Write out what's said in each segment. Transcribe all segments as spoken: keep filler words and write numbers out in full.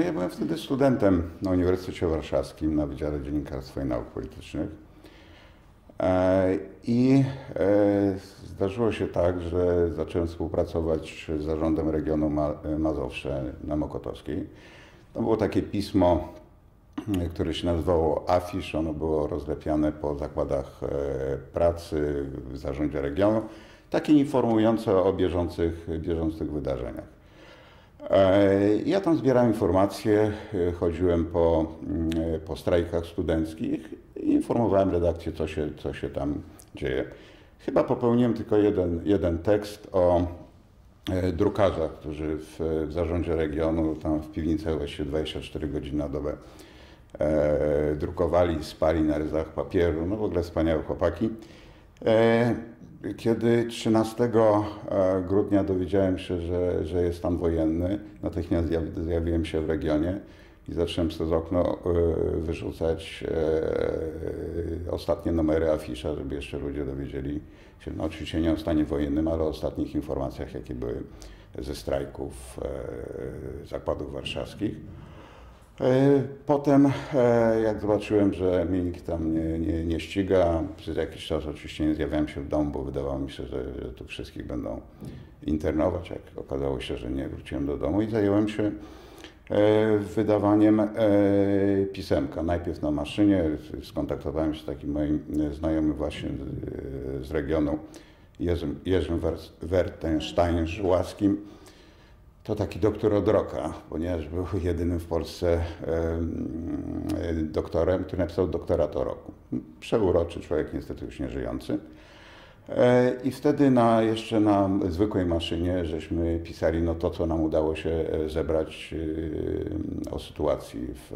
No ja byłem wtedy studentem na Uniwersytecie Warszawskim na Wydziale Dziennikarstwa i Nauk Politycznych i zdarzyło się tak, że zacząłem współpracować z zarządem regionu Mazowsze na Mokotowskiej. To było takie pismo, które się nazywało Afisz, ono było rozlepiane po zakładach pracy w zarządzie regionu, takie informujące o bieżących, bieżących wydarzeniach. Ja tam zbierałem informacje, chodziłem po, po strajkach studenckich i informowałem redakcję, co się, co się tam dzieje. Chyba popełniłem tylko jeden, jeden tekst o drukarzach, którzy w, w zarządzie regionu, tam w piwnicach właściwie dwadzieścia cztery godziny na dobę e, drukowali, spali na ryzach papieru, no w ogóle wspaniałe chłopaki. E, Kiedy trzynastego grudnia dowiedziałem się, że, że jest stan wojenny, natychmiast zjawiłem się w regionie i zacząłem przez okno wyrzucać ostatnie numery afisza, żeby jeszcze ludzie dowiedzieli się, no oczywiście nie o stanie wojennym, ale o ostatnich informacjach, jakie były ze strajków zakładów warszawskich. Potem, jak zobaczyłem, że mnie nikt tam nie, nie, nie ściga, przez jakiś czas oczywiście nie zjawiałem się w domu, bo wydawało mi się, że, że tu wszystkich będą internować. Jak okazało się, że nie, wróciłem do domu i zająłem się wydawaniem pisemka. Najpierw na maszynie, skontaktowałem się z takim moim znajomym właśnie z regionu, Jerzym, Jerzym Wertenstein-Żuławskim. To taki doktor od roka, ponieważ był jedynym w Polsce doktorem, który napisał doktorat o roku. Przeuroczy człowiek, niestety już nie żyjący. I wtedy na, jeszcze na zwykłej maszynie żeśmy pisali no to, co nam udało się zebrać o sytuacji w,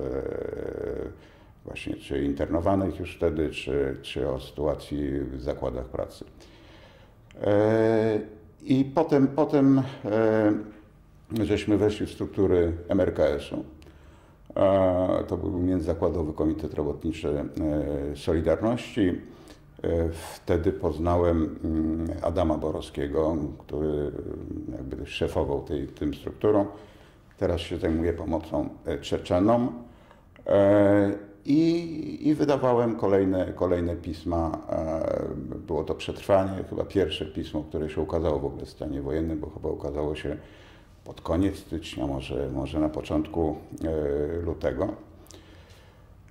właśnie czy internowanych już wtedy, czy, czy o sytuacji w zakładach pracy. I potem, potem żeśmy weszli w struktury M R K S-u. To był Międzyzakładowy Komitet Robotniczy Solidarności. Wtedy poznałem Adama Borowskiego, który jakby szefował tej, tym strukturą. Teraz się zajmuje pomocą Czeczenom. I, i wydawałem kolejne, kolejne pisma. Było to Przetrwanie, chyba pierwsze pismo, które się ukazało w ogóle w stanie wojennym, bo chyba ukazało się pod koniec stycznia, może, może na początku e, lutego.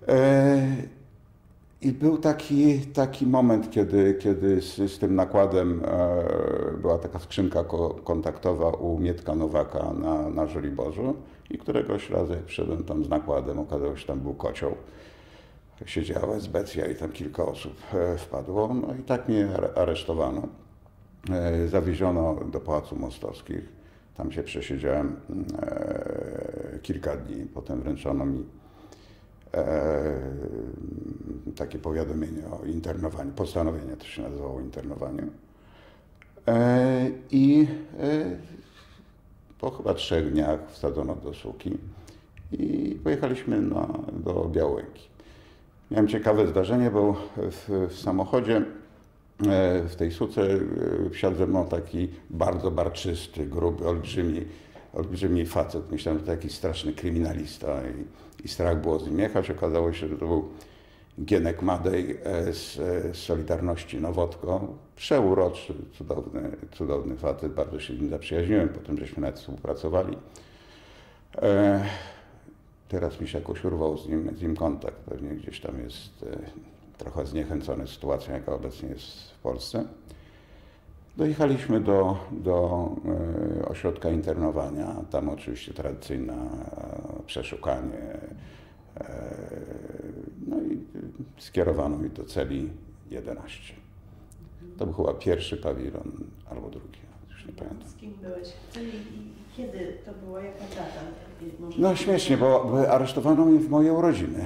E, I był taki, taki moment, kiedy, kiedy z, z tym nakładem e, była taka skrzynka ko kontaktowa u Mietka Nowaka na, na Żoliborzu i któregoś razu jak przyszedłem tam z nakładem, okazało się, że tam był kocioł. Siedziała esbecja i tam kilka osób e, wpadło, no i tak mnie aresztowano. E, zawieziono do Pałacu Mostowskich. Tam się przesiedziałem e, kilka dni, potem wręczono mi e, takie powiadomienie o internowaniu, postanowienie to się nazywało internowaniu. E, I e, po chyba trzech dniach wsadzono do suki i pojechaliśmy na, do Białęki. Miałem ciekawe zdarzenie, bo w, w samochodzie w tej suce wsiadł ze mną taki bardzo barczysty, gruby, olbrzymi, olbrzymi facet. Myślałem, że to taki straszny kryminalista i, i strach było z nim jechać. Okazało się, że to był Gienek Madej z, z Solidarności Nowotko. Przeuroczy, cudowny, cudowny facet. Bardzo się z nim zaprzyjaźniłem, potem żeśmy nawet współpracowali. E, teraz mi się jakoś urwał z nim, z nim kontakt. Pewnie gdzieś tam jest E, trochę zniechęcony sytuacją, jaka obecnie jest w Polsce. Dojechaliśmy do, do ośrodka internowania. Tam oczywiście tradycyjne przeszukanie. No i skierowano mi do celi jedenaście. To był chyba pierwszy pawilon, albo drugi, już nie pamiętam. Z kim byłeś w celi i kiedy to było? Jaka data? No śmiesznie, bo aresztowano mnie w moje urodziny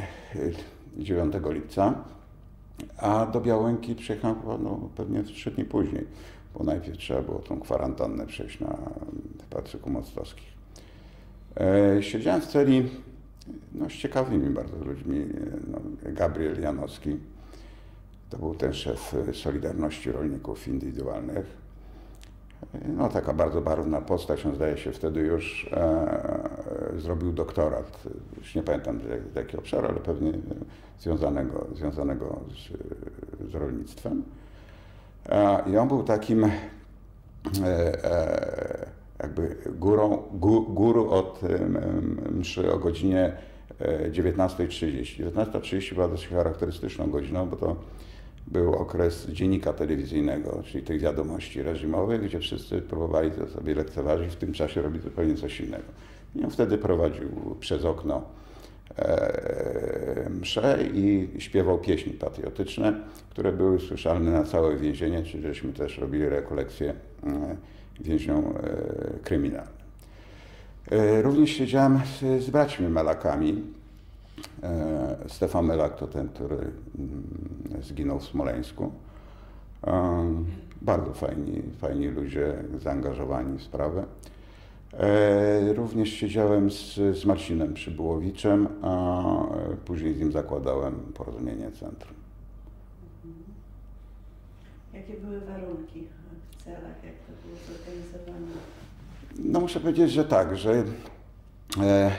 dziewiątego lipca. A do Białęki przyjechałem no, pewnie trzy dni później, bo najpierw trzeba było tą kwarantannę przejść na Pałacyku Mostowskich. E, siedziałem w celi no, z ciekawymi bardzo ludźmi. No, Gabriel Janowski, to był ten szef Solidarności Rolników Indywidualnych. E, no, taka bardzo barwna postać, on zdaje się wtedy już e, zrobił doktorat, już nie pamiętam z jakiego obszaru, ale pewnie związanego, związanego z, z rolnictwem. I on był takim jakby górą, guru od mszy o godzinie dziewiętnastej trzydzieści. dziewiętnasta trzydzieści była dosyć charakterystyczną godziną, bo to był okres dziennika telewizyjnego, czyli tych wiadomości reżimowych, gdzie wszyscy próbowali to sobie lekceważyć, w tym czasie robić zupełnie coś innego. I on wtedy prowadził przez okno e, mszę i śpiewał pieśni patriotyczne, które były słyszalne na całe więzienie, czyli żeśmy też robili rekolekcje więźniom e, kryminalnym. E, również siedziałem z, z braćmi Melakami. E, Stefan Melak to ten, który mm, zginął w Smoleńsku. E, bardzo fajni, fajni ludzie zaangażowani w sprawę. E, również siedziałem z, z Marcinem Przybyłowiczem, a później z nim zakładałem Porozumienie Centrum. Jakie były warunki w celach, jak to było zorganizowane? No muszę powiedzieć, że tak, że e,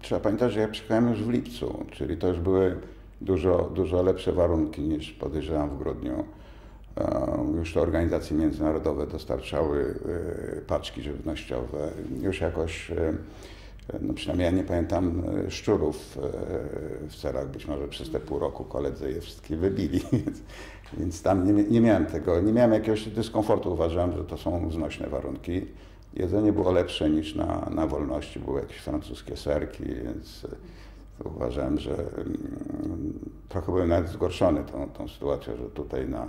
trzeba pamiętać, że ja przyjechałem już w lipcu, czyli to już były dużo, dużo lepsze warunki niż podejrzewam w grudniu. Już te organizacje międzynarodowe dostarczały paczki żywnościowe, już jakoś, no przynajmniej ja nie pamiętam szczurów w celach, być może przez te pół roku koledzy je wszystkie wybili, więc, więc tam nie, nie miałem tego, nie miałem jakiegoś dyskomfortu, uważałem, że to są znośne warunki. Jedzenie było lepsze niż na, na wolności, były jakieś francuskie serki, więc uważałem, że trochę byłem nawet zgorszony tą, tą sytuacją, że tutaj na,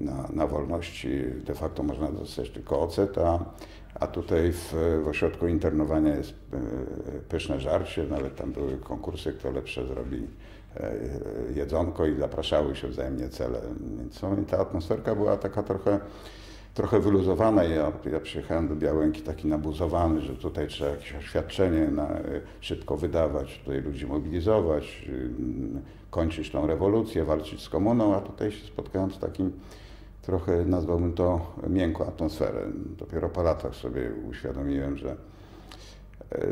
na, na wolności de facto można dostać tylko ocet, a, a tutaj w, w ośrodku internowania jest pyszne żarcie, nawet tam były konkursy, kto lepsze zrobi jedzonko i zapraszały się wzajemnie cele, więc ta atmosferka była taka trochę trochę wyluzowana. Ja, ja przyjechałem do Białęki taki nabuzowany, że tutaj trzeba jakieś oświadczenie na, szybko wydawać, tutaj ludzi mobilizować, kończyć tą rewolucję, walczyć z komuną, a tutaj się spotkałem z takim trochę, nazwałbym to, miękką atmosferę. Dopiero po latach sobie uświadomiłem, że,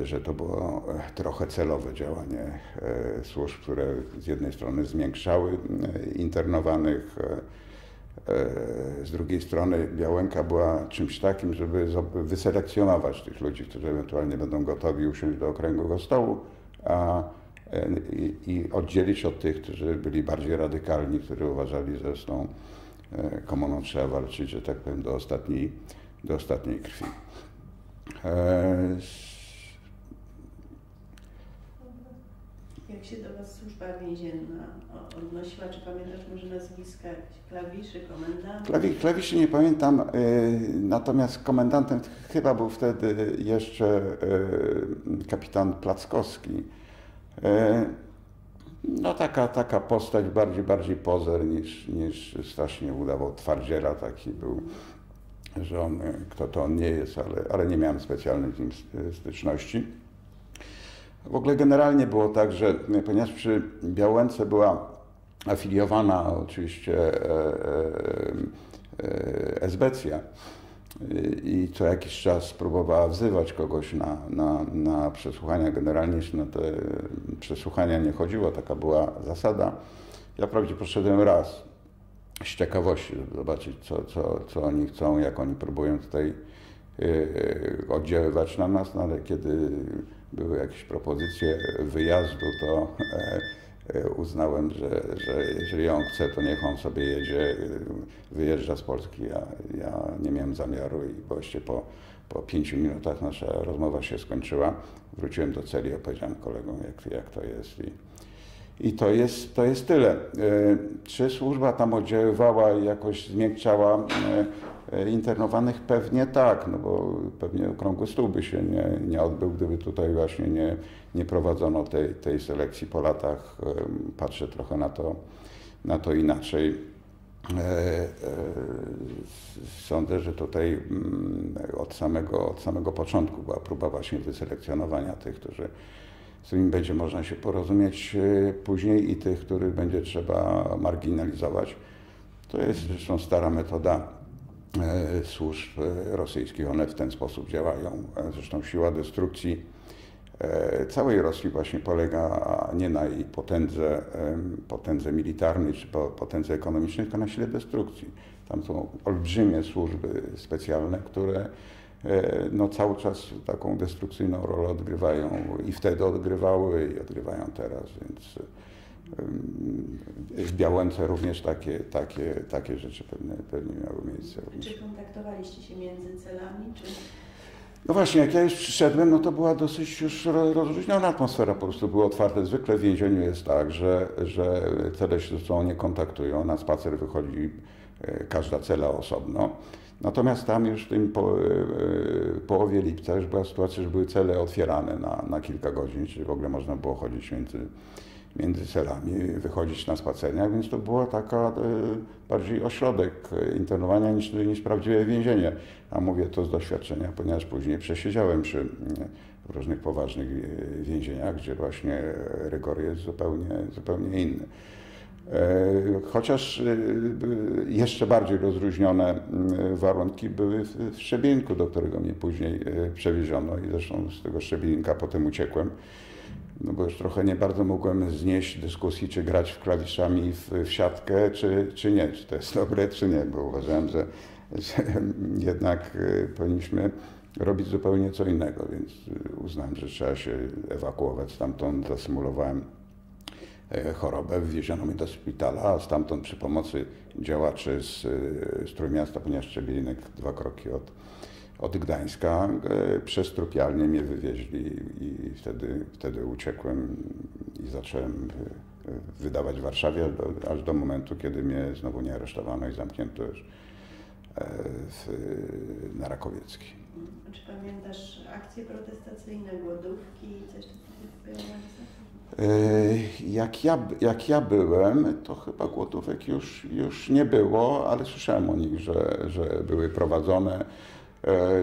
że to było trochę celowe działanie służb, które z jednej strony zmiękczały internowanych, z drugiej strony Białęka była czymś takim, żeby wyselekcjonować tych ludzi, którzy ewentualnie będą gotowi usiąść do okrągłego stołu a, i, i oddzielić od tych, którzy byli bardziej radykalni, którzy uważali, że z tą komuną trzeba walczyć, że tak powiem, do ostatniej, do ostatniej krwi. E... Jak się do Was służba więzienna odnosiła? Czy pamiętasz może nazwiska klawiszy, komendantów? Klawi, klawiszy nie pamiętam, y, natomiast komendantem chyba był wtedy jeszcze y, kapitan Plackowski. Y, no taka, taka postać, bardziej, bardziej pozer niż, niż strasznie udawał twardziela, taki był, że on, kto to on nie jest, ale, ale nie miałem specjalnej z nim styczności. W ogóle generalnie było tak, że ponieważ przy Białęce była afiliowana oczywiście esbecja i co jakiś czas próbowała wzywać kogoś na, na, na przesłuchania, generalnie się na te przesłuchania nie chodziło, taka była zasada. Ja wprawdzie poszedłem raz z ciekawości, żeby zobaczyć co, co, co oni chcą, jak oni próbują tutaj oddziaływać na nas, no ale kiedy były jakieś propozycje wyjazdu, to uznałem, że, że jeżeli on chce, to niech on sobie jedzie, wyjeżdża z Polski. Ja, ja nie miałem zamiaru i właśnie po, po pięciu minutach nasza rozmowa się skończyła. Wróciłem do celi i opowiedziałem kolegom, jak, jak to jest. I, i to, jest, to jest tyle. Czy służba tam oddziaływała i jakoś zmiękczała internowanych? Pewnie tak, no bo pewnie okrągły stół by się nie, nie odbył, gdyby tutaj właśnie nie, nie prowadzono tej, tej selekcji. Po latach patrzę trochę na to, na to inaczej. Sądzę, że tutaj od samego, od samego początku była próba właśnie wyselekcjonowania tych, którzy, z którymi będzie można się porozumieć później, i tych, których będzie trzeba marginalizować. To jest zresztą stara metoda służb rosyjskich, one w ten sposób działają. Zresztą siła destrukcji całej Rosji właśnie polega nie na jej potędze, potędze militarnej czy potędze ekonomicznej, tylko na sile destrukcji. Tam są olbrzymie służby specjalne, które no, cały czas taką destrukcyjną rolę odgrywają i wtedy odgrywały i odgrywają teraz, więc w Białęce również takie, takie, takie rzeczy pewnie, pewnie miały miejsce. Czy kontaktowaliście się między celami? Czy... No właśnie, jak ja już przyszedłem, no to była dosyć już rozluźniona atmosfera, po prostu były otwarte. Zwykle w więzieniu jest tak, że, że cele się ze sobą nie kontaktują, na spacer wychodzi każda cela osobno. Natomiast tam już w tym po, połowie lipca już była sytuacja, że były cele otwierane na, na kilka godzin, czyli w ogóle można było chodzić między, między celami, wychodzić na spacerniach, więc to była taka bardziej ośrodek internowania niż, niż prawdziwe więzienie. A mówię to z doświadczenia, ponieważ później przesiedziałem przy w różnych poważnych więzieniach, gdzie właśnie rygor jest zupełnie, zupełnie inny. Chociaż jeszcze bardziej rozróżnione warunki były w Szczebinku, do którego mnie później przewieziono i zresztą z tego Szczebinka potem uciekłem, no bo już trochę nie bardzo mogłem znieść dyskusji, czy grać w klawiszami w, w siatkę, czy, czy nie, czy to jest dobre, czy nie, bo uważałem, że, że jednak powinniśmy robić zupełnie co innego, więc uznałem, że trzeba się ewakuować stamtąd, zasymulowałem chorobę, wwieziono mnie do szpitala, a stamtąd przy pomocy działaczy z, z Trójmiasta, ponieważ Szczebinek dwa kroki od, od Gdańska, przez Trupialnię mnie wywieźli i wtedy, wtedy uciekłem i zacząłem wydawać w Warszawie, do, aż do momentu, kiedy mnie znowu nie aresztowano i zamknięto już w, na Rakowieckiej. Czy pamiętasz akcje protestacyjne, głodówki i coś takiego? Jak ja, jak ja byłem, to chyba głodówek już, już nie było, ale słyszałem o nich, że, że były prowadzone.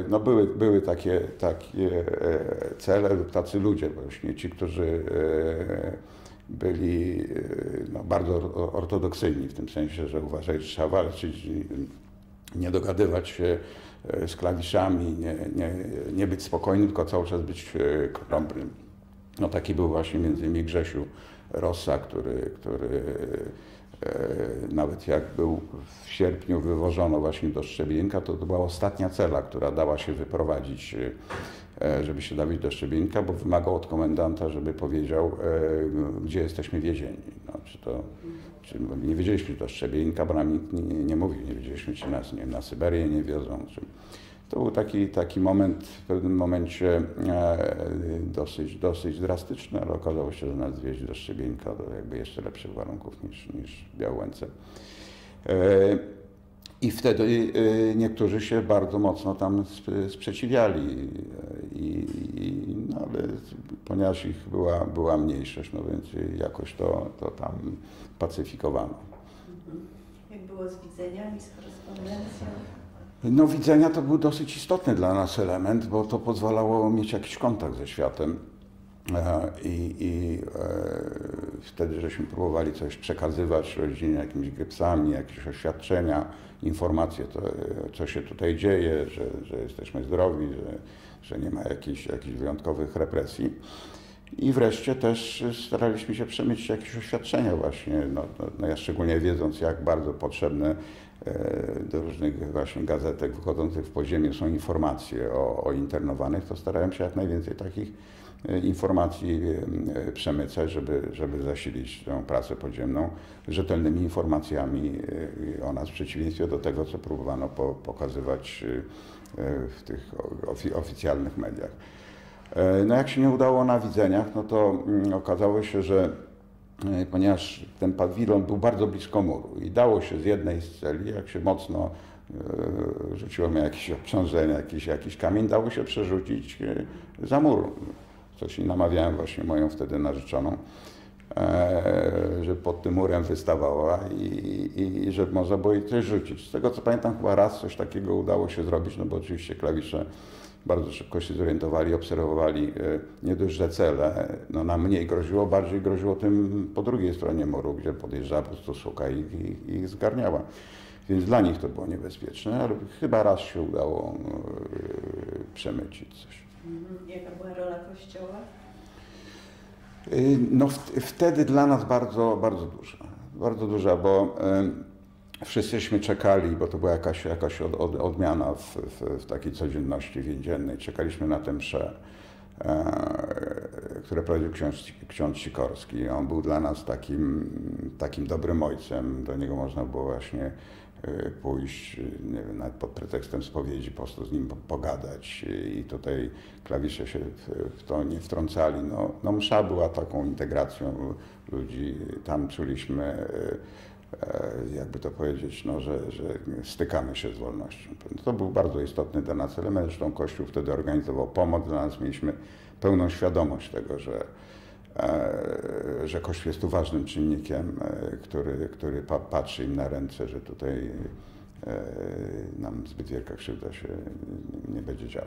No były, były takie, takie cele lub tacy ludzie właśnie, ci, którzy byli no, bardzo ortodoksyjni w tym sensie, że uważali, że trzeba walczyć, nie dogadywać się z klawiszami, nie, nie, nie być spokojnym, tylko cały czas być krąbnym. No taki był właśnie między innymi Grzesiu Rosa, który, który e, nawet jak był w sierpniu wywożono właśnie do Szczebinka, to, to była ostatnia cela, która dała się wyprowadzić, e, żeby się dawić do Szczebinka, bo wymagał od komendanta, żeby powiedział, e, gdzie jesteśmy więzieni. No, czy to, czy nie wiedzieliśmy, czy do Szczebinka, bo nam nikt nie, nie mówił, nie wiedzieliśmy, czy nas nie wiem, na Syberię nie wiozą. Czy... To był taki, taki moment, w pewnym momencie e, dosyć, dosyć drastyczny, ale okazało się, że nas wieźli do Szczebinka do jakby jeszcze lepszych warunków niż, niż w Białęce. E, I wtedy e, niektórzy się bardzo mocno tam sprzeciwiali, i, i, no, ale ponieważ ich była, była mniejszość, no więc jakoś to, to tam pacyfikowano. Jak było z widzeniami, z korespondencją? No widzenia to był dosyć istotny dla nas element, bo to pozwalało mieć jakiś kontakt ze światem i, i e, wtedy żeśmy próbowali coś przekazywać rodzinie jakimiś gipsami, jakieś oświadczenia, informacje, to, co się tutaj dzieje, że, że jesteśmy zdrowi, że, że nie ma jakichś, jakichś wyjątkowych represji. I wreszcie też staraliśmy się przemycić jakieś oświadczenia właśnie, no, no ja szczególnie wiedząc, jak bardzo potrzebne do różnych właśnie gazetek wychodzących w Podziemiu są informacje o, o internowanych, to starałem się jak najwięcej takich informacji przemycać, żeby, żeby zasilić tę pracę podziemną rzetelnymi informacjami o nas, w przeciwieństwie do tego, co próbowano po, pokazywać w tych ofi- oficjalnych mediach. No jak się nie udało na widzeniach, no to okazało się, że ponieważ ten pawilon był bardzo blisko muru i dało się z jednej z celi, jak się mocno e, rzuciło mi jakieś obciążenie, jakiś, jakiś kamień, dało się przerzucić e, za mur. Coś namawiałem właśnie moją wtedy narzeczoną, e, że pod tym murem wystawała i, i, i że można było jej coś rzucić. Z tego co pamiętam, chyba raz coś takiego udało się zrobić, no bo oczywiście klawisze bardzo szybko się zorientowali, obserwowali nie dość, że cele, no nam mniej groziło, bardziej groziło tym po drugiej stronie muru, gdzie podjeżdżała po prostu suka i ich, ich zgarniała. Więc dla nich to było niebezpieczne, ale chyba raz się udało przemycić coś. Jaka była rola Kościoła? No wtedy dla nas bardzo, bardzo duża. Bardzo duża, bo wszyscyśmy czekali, bo to była jakaś, jakaś od, od, odmiana w, w, w takiej codzienności więziennej. Czekaliśmy na tę mszę, e, które prowadził ksiądz, ksiądz Sikorski. On był dla nas takim, takim dobrym ojcem. Do niego można było właśnie pójść, nie wiem, nawet pod pretekstem spowiedzi, po prostu z nim pogadać. I tutaj klawisze się w to nie wtrącali. No, no msza była taką integracją ludzi. Tam czuliśmy, jakby to powiedzieć, no, że, że stykamy się z wolnością. To był bardzo istotny dla nas element. Zresztą Kościół wtedy organizował pomoc dla nas. Mieliśmy pełną świadomość tego, że, że Kościół jest tu ważnym czynnikiem, który, który patrzy im na ręce, że tutaj nam zbyt wielka krzywda się nie będzie działa.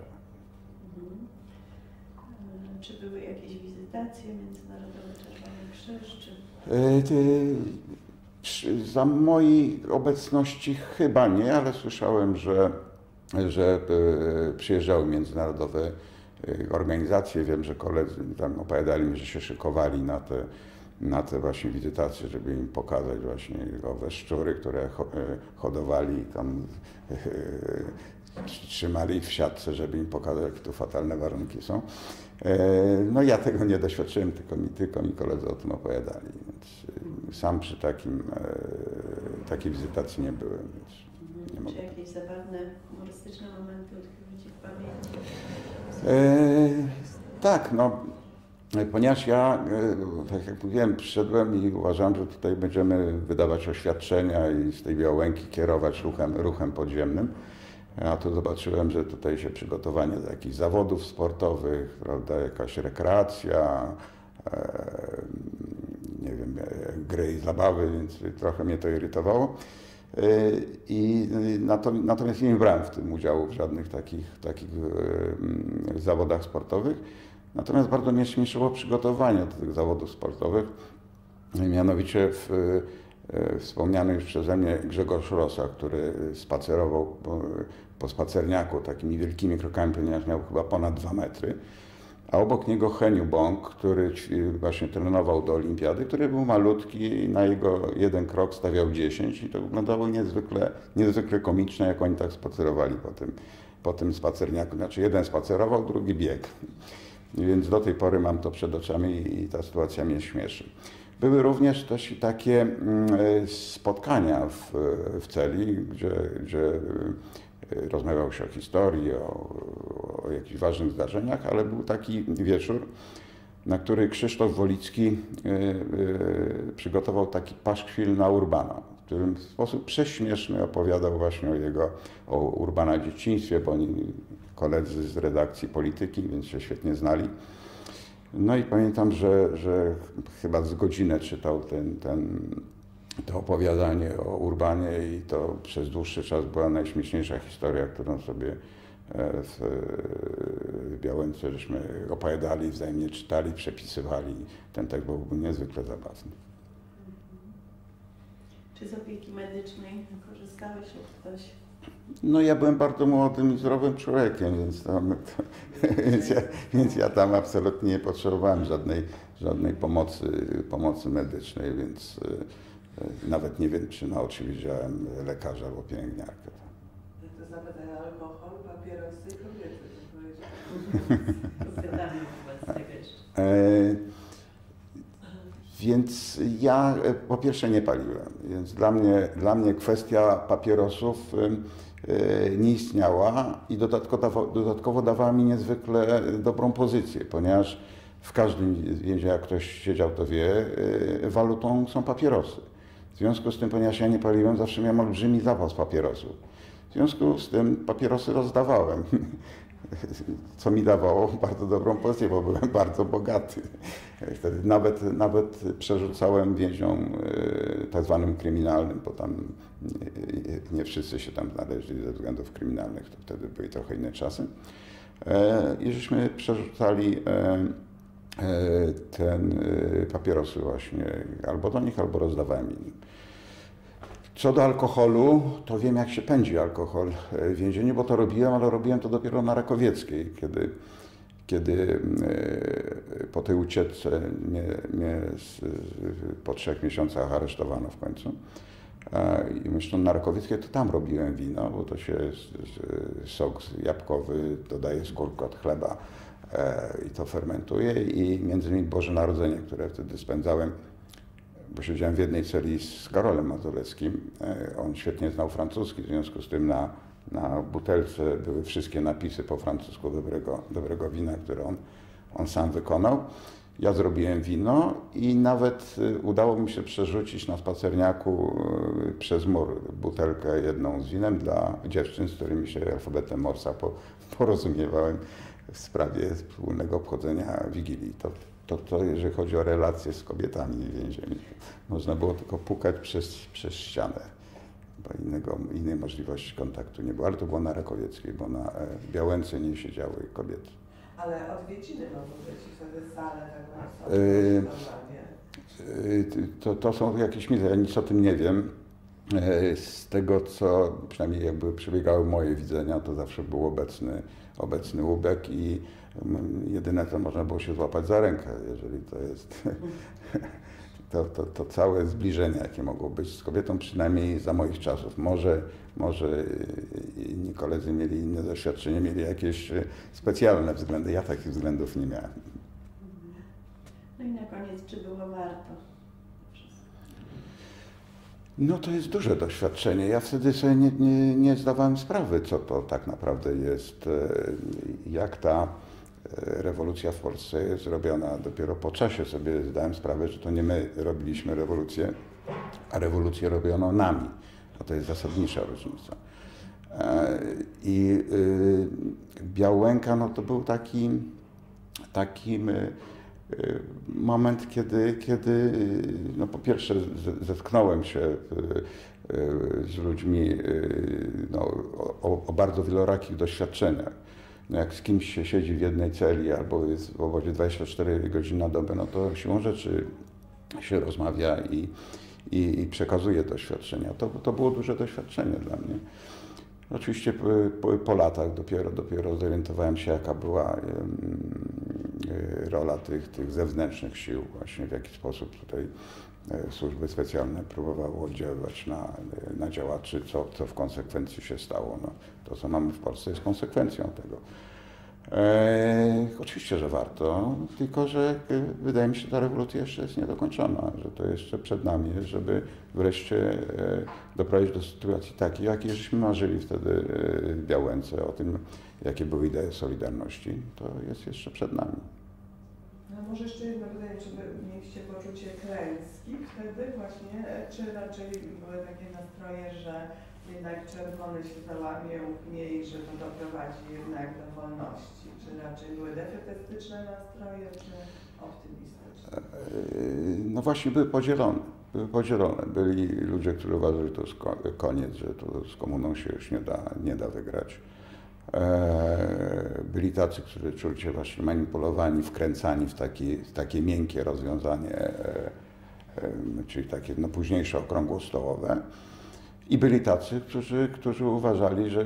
Mhm. Czy były jakieś wizytacje Międzynarodowy Czerwony Krzyż? Czy... Za mojej obecności chyba nie, ale słyszałem, że, że przyjeżdżały międzynarodowe organizacje. Wiem, że koledzy tam opowiadali mi, że się szykowali na te, na te właśnie wizytacje, żeby im pokazać właśnie owe szczury, które hodowali tam, trzymali ich w siatce, żeby im pokazać, jakie tu fatalne warunki są. No ja tego nie doświadczyłem, tylko mi, tylko mi koledzy o tym opowiadali, więc sam przy takim, takiej wizytacji nie byłem. Więc nie mogę. Czy jakieś zabawne, humorystyczne momenty utkwiły Ci w pamięci? E, tak, no, ponieważ ja, tak jak mówiłem, przyszedłem i uważam, że tutaj będziemy wydawać oświadczenia i z tej Białęki kierować ruchem, ruchem podziemnym. Ja tu zobaczyłem, że tutaj się przygotowanie do jakichś zawodów sportowych, prawda, jakaś rekreacja, e, nie wiem, gry i zabawy, więc trochę mnie to irytowało. E, i natomiast, natomiast nie brałem w tym udziału w żadnych takich, takich e, zawodach sportowych. Natomiast bardzo mnie śmieszyło przygotowanie do tych zawodów sportowych, mianowicie w wspomniany już przeze mnie Grzegorz Rosa, który spacerował po, po spacerniaku takimi wielkimi krokami, ponieważ miał chyba ponad dwa metry, a obok niego Heniu Bąk, który właśnie trenował do olimpiady, który był malutki i na jego jeden krok stawiał dziesięć i to wyglądało niezwykle, niezwykle komiczne, jak oni tak spacerowali po tym, po tym spacerniaku. Znaczy jeden spacerował, drugi biegł. Więc do tej pory mam to przed oczami i ta sytuacja mnie śmieszy. Były również też takie spotkania w, w celi, gdzie, gdzie rozmawiało się o historii, o, o jakichś ważnych zdarzeniach, ale był taki wieczór, na który Krzysztof Wolicki przygotował taki paszkwil na Urbana, w którym w sposób prześmieszny opowiadał właśnie o jego, o Urbana dzieciństwie, bo oni koledzy z redakcji Polityki, więc się świetnie znali. No i pamiętam, że, że chyba z godzinę czytał ten, ten, to opowiadanie o Urbanie i to przez dłuższy czas była najśmieszniejsza historia, którą sobie w, w Białęce żeśmy opowiadali, wzajemnie czytali, przepisywali. Ten tekst był niezwykle zabawny. Czy z opieki medycznej korzystałeś od ktoś? No ja byłem bardzo młodym i zdrowym człowiekiem, więc, tam, to, więc, ja, więc ja tam absolutnie nie potrzebowałem żadnej, żadnej pomocy, pomocy medycznej, więc y, nawet nie wiem, czy na oczy widziałem lekarza albo pielęgniarkę. To zapytaj alkohol, papierosy i kobiety. Więc ja po pierwsze nie paliłem, więc dla mnie, dla mnie kwestia papierosów nie istniała i dodatkowo, dodatkowo dawała mi niezwykle dobrą pozycję, ponieważ w każdym więzieniu, jak ktoś siedział, to wie, walutą są papierosy. W związku z tym, ponieważ ja nie paliłem, zawsze miałem olbrzymi zapas papierosów. W związku z tym papierosy rozdawałem, co mi dawało bardzo dobrą pozycję, bo byłem bardzo bogaty. Wtedy nawet, nawet przerzucałem więźniom tak zwanym kryminalnym, bo tam nie wszyscy się tam znaleźli ze względów kryminalnych, to wtedy były trochę inne czasy. I żeśmy przerzucali ten papierosy właśnie albo do nich, albo rozdawałem innym. Co do alkoholu, to wiem, jak się pędzi alkohol w więzieniu, bo to robiłem, ale robiłem to dopiero na Rakowieckiej, kiedy, kiedy po tej ucieczce mnie, mnie z, po trzech miesiącach aresztowano w końcu. I myślę, na Rakowieckiej to tam robiłem wino, bo to się sok jabłkowy dodaje skórkę od chleba i to fermentuje. I między innymi Boże Narodzenie, które wtedy spędzałem, bo siedziałem w jednej celi z Karolem Mazowieckim. On świetnie znał francuski, w związku z tym na, na butelce były wszystkie napisy po francusku dobrego, dobrego wina, które on, on sam wykonał. Ja zrobiłem wino i nawet udało mi się przerzucić na spacerniaku przez mur butelkę jedną z winem dla dziewczyn, z którymi się alfabetem Morsa porozumiewałem w sprawie wspólnego obchodzenia Wigilii. To, to, to jeżeli chodzi o relacje z kobietami w więzieniu, można było tylko pukać przez, przez ścianę, bo innego, innej możliwości kontaktu nie było. Ale to było na Rakowieckiej, bo na Białęce nie siedziały kobiety. Ale odwiedziny mogą być wtedy salę taką yy, to, to są jakieś mity, ja nic o tym nie wiem. Yy, z tego co, przynajmniej jakby przebiegały moje widzenia, to zawsze był obecny, obecny łubek i yy, jedyne co można było się złapać za rękę, jeżeli to jest to, to, to całe zbliżenie jakie mogło być z kobietą, przynajmniej za moich czasów. Może, może inni koledzy mieli inne doświadczenie, mieli jakieś specjalne względy. Ja takich względów nie miałem. No i na koniec, czy było warto? No to jest duże doświadczenie. Ja wtedy sobie nie, nie, nie zdawałem sprawy, co to tak naprawdę jest, jak ta rewolucja w Polsce jest robiona. Dopiero po czasie sobie zdałem sprawę, że to nie my robiliśmy rewolucję, a rewolucję robiono nami. A to jest zasadnicza różnica. I Białęka, no to był taki, taki moment, kiedy, kiedy no po pierwsze zetknąłem się z ludźmi no, o, o bardzo wielorakich doświadczeniach. No jak z kimś się siedzi w jednej celi albo jest w obozie dwadzieścia cztery godziny na dobę, no to siłą rzeczy się rozmawia i, i, i przekazuje doświadczenia. To, to było duże doświadczenie dla mnie. Oczywiście po, po latach dopiero, dopiero zorientowałem się, jaka była rola tych, tych zewnętrznych sił, właśnie w jaki sposób tutaj służby specjalne próbowały oddziaływać na, na działaczy, co, co w konsekwencji się stało. No, to, co mamy w Polsce, jest konsekwencją tego. E, oczywiście, że warto, tylko że wydaje mi się, że ta rewolucja jeszcze jest niedokończona, że to jeszcze przed nami jest, żeby wreszcie doprowadzić do sytuacji takiej, jakiej żeśmy marzyli wtedy w Białęce, o tym, jakie były idee Solidarności. To jest jeszcze przed nami. A może jeszcze jedno pytanie, czy mieliście poczucie klęski wtedy właśnie, czy raczej były takie nastroje, że jednak czerwony się załamie, mniej, że to doprowadzi jednak do wolności? Czy raczej były defetystyczne nastroje, czy optymistyczne? No właśnie były podzielone. Były podzielone. Byli ludzie, którzy uważali, że to jest koniec, że to z komuną się już nie da, nie da wygrać. Byli tacy, którzy czuli się właśnie manipulowani, wkręcani w takie, w takie miękkie rozwiązanie, czyli takie no, późniejsze okrągłostołowe. I byli tacy, którzy, którzy uważali, że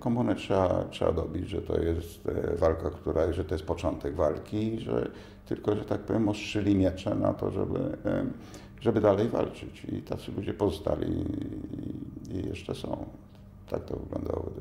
komunę trzeba, trzeba dobić, że to jest walka, która, że to jest początek walki, że tylko, że tak powiem, ostrzyli miecze na to, żeby, żeby dalej walczyć. I tacy ludzie pozostali i, i jeszcze są. Tak to wyglądało.